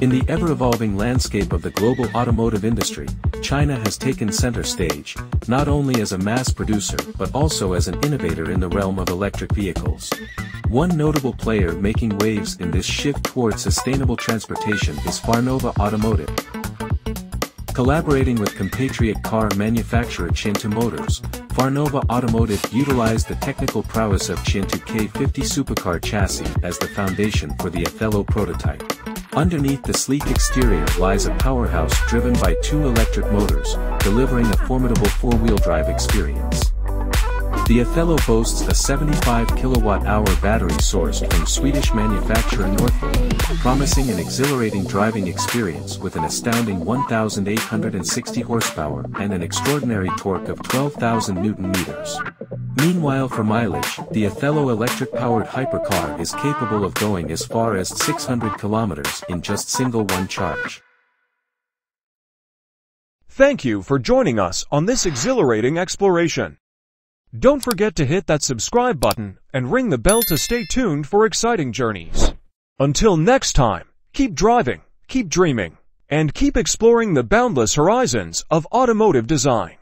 In the ever-evolving landscape of the global automotive industry, China has taken center stage, not only as a mass producer but also as an innovator in the realm of electric vehicles. One notable player making waves in this shift towards sustainable transportation is Farnova Automotive. Collaborating with compatriot car manufacturer Qiantu Motors, Farnova Automotive utilized the technical prowess of Qiantu K50 supercar chassis as the foundation for the Othello prototype. Underneath the sleek exterior lies a powerhouse driven by two electric motors, delivering a formidable four-wheel drive experience. The Othello boasts a 75 kWh battery sourced from Swedish manufacturer Northvolt, promising an exhilarating driving experience with an astounding 1,860 horsepower and an extraordinary torque of 12,000 Nm. Meanwhile, for mileage, the Othello electric-powered hypercar is capable of going as far as 600 kilometers in just one charge. Thank you for joining us on this exhilarating exploration. Don't forget to hit that subscribe button and ring the bell to stay tuned for exciting journeys. Until next time, keep driving, keep dreaming, and keep exploring the boundless horizons of automotive design.